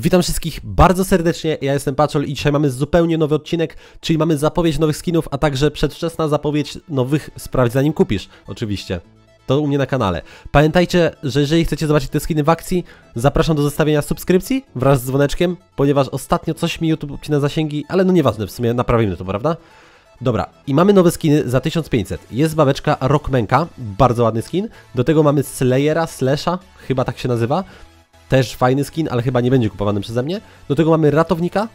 Witam wszystkich bardzo serdecznie, ja jestem Paczol i dzisiaj mamy zupełnie nowy odcinek, czyli mamy zapowiedź nowych skinów, a także przedwczesna zapowiedź nowych sprawdź zanim kupisz, oczywiście. To u mnie na kanale. Pamiętajcie, że jeżeli chcecie zobaczyć te skiny w akcji, zapraszam do zostawienia subskrypcji wraz z dzwoneczkiem, ponieważ ostatnio coś mi YouTube obcina zasięgi, ale no nieważne, w sumie naprawimy to, prawda? Dobra, i mamy nowe skiny za 1500. Jest babeczka Rockmenka, bardzo ładny skin. Do tego mamy Slayera, Slasha, chyba tak się nazywa. Też fajny skin, ale chyba nie będzie kupowany przeze mnie. Do tego mamy ratownika,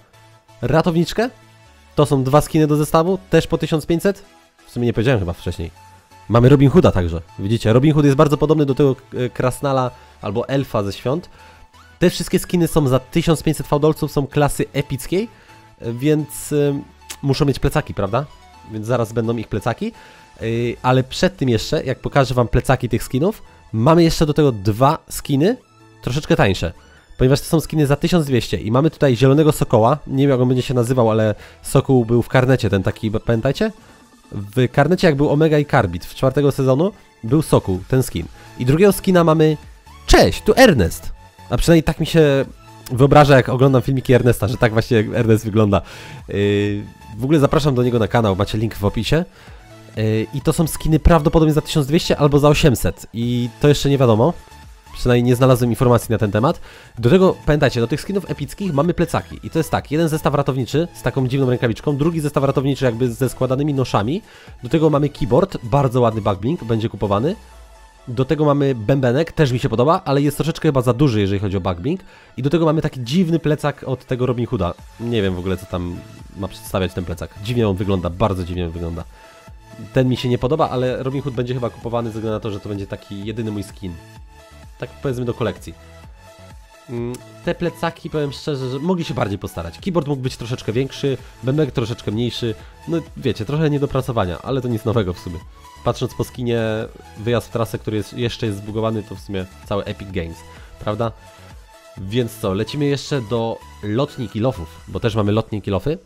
ratowniczkę. To są dwa skiny do zestawu, też po 1500. W sumie nie powiedziałem chyba wcześniej. Mamy Robin Hooda także. Widzicie, Robin Hood jest bardzo podobny do tego Krasnala albo Elfa ze Świąt. Te wszystkie skiny są za 1500 faudolców, są klasy epickiej, więc muszą mieć plecaki, prawda? Więc zaraz będą ich plecaki. Ale przed tym jeszcze, jak pokażę wam plecaki tych skinów, mamy jeszcze do tego dwa skiny troszeczkę tańsze, ponieważ to są skiny za 1200 i mamy tutaj zielonego sokoła, nie wiem jak on będzie się nazywał, ale sokół był w karnecie, ten taki, pamiętajcie? W karnecie jak był Omega i Carbid w 4. sezonu był sokół, ten skin. I drugiego skina mamy... Cześć, tu Ernest! A przynajmniej tak mi się wyobraża, jak oglądam filmiki Ernesta, że tak właśnie Ernest wygląda. W ogóle zapraszam do niego na kanał, macie link w opisie. I to są skiny prawdopodobnie za 1200 albo za 800 i to jeszcze nie wiadomo. Przynajmniej nie znalazłem informacji na ten temat. Do tego, pamiętajcie, do tych skinów epickich mamy plecaki. I to jest tak, jeden zestaw ratowniczy z taką dziwną rękawiczką, drugi zestaw ratowniczy jakby ze składanymi noszami. Do tego mamy keyboard, bardzo ładny backbling, będzie kupowany. Do tego mamy bębenek, też mi się podoba, ale jest troszeczkę chyba za duży, jeżeli chodzi o backbling. I do tego mamy taki dziwny plecak od tego Robin Hooda. Nie wiem w ogóle, co tam ma przedstawiać ten plecak. Dziwnie on wygląda, bardzo dziwnie on wygląda. Ten mi się nie podoba, ale Robin Hood będzie chyba kupowany ze względu na to, że to będzie taki jedyny mój skin. Tak powiedzmy do kolekcji. Te plecaki, powiem szczerze, że mogli się bardziej postarać. Keyboard mógł być troszeczkę większy, bębenek troszeczkę mniejszy. No wiecie, trochę niedopracowania, ale to nic nowego w sumie. Patrząc po skinie wyjazd w trasę, który jeszcze jest zbugowany, to w sumie cały Epic Games, prawda? Więc co, lecimy jeszcze do lotnik i lofów, bo też mamy lotnik i lofy.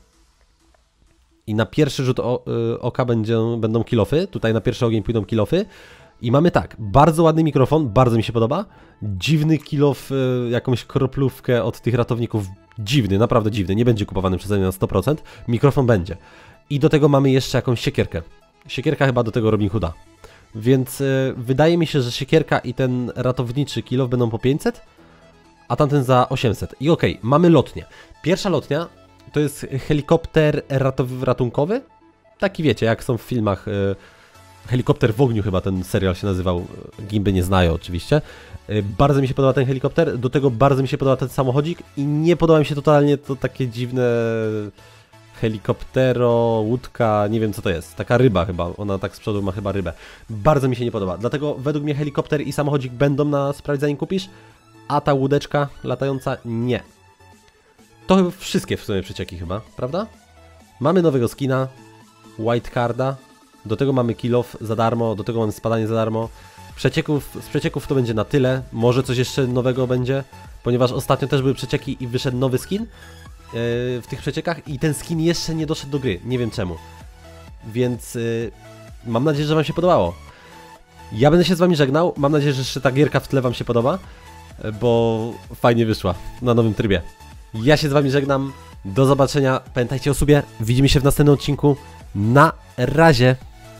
I na pierwszy rzut oka będą kilofy, tutaj na pierwszy ogień pójdą kilofy. I mamy tak, bardzo ładny mikrofon, bardzo mi się podoba. Dziwny kilof, jakąś kroplówkę od tych ratowników. Dziwny, naprawdę dziwny, nie będzie kupowany przeze mnie na 100%. Mikrofon będzie. I do tego mamy jeszcze jakąś siekierkę. Siekierka chyba do tego Robin Hooda. Więc wydaje mi się, że siekierka i ten ratowniczy kilof będą po 500, a tamten za 800. I okej, mamy lotnię. Pierwsza lotnia to jest helikopter ratunkowy. Taki wiecie, jak są w filmach... Helikopter w ogniu chyba ten serial się nazywał, gimby nie znają oczywiście. Bardzo mi się podoba ten helikopter, do tego bardzo mi się podoba ten samochodzik i nie podoba mi się totalnie to takie dziwne helikoptero, łódka, nie wiem co to jest, taka ryba chyba, ona tak z przodu ma chyba rybę. Bardzo mi się nie podoba, dlatego według mnie helikopter i samochodzik będą na sprawdź zanim kupisz, a ta łódeczka latająca nie. To chyba wszystkie w sumie przecieki chyba, prawda? Mamy nowego skina, White carda. Do tego mamy kill-off za darmo, do tego mamy spadanie za darmo. Z przecieków to będzie na tyle, może coś jeszcze nowego będzie, ponieważ ostatnio też były przecieki i wyszedł nowy skin w tych przeciekach i ten skin jeszcze nie doszedł do gry, nie wiem czemu. Więc mam nadzieję, że wam się podobało. Ja będę się z wami żegnał, mam nadzieję, że jeszcze ta gierka w tle wam się podoba, bo fajnie wyszła na nowym trybie. Ja się z wami żegnam, do zobaczenia, pamiętajcie o sobie, widzimy się w następnym odcinku, na razie!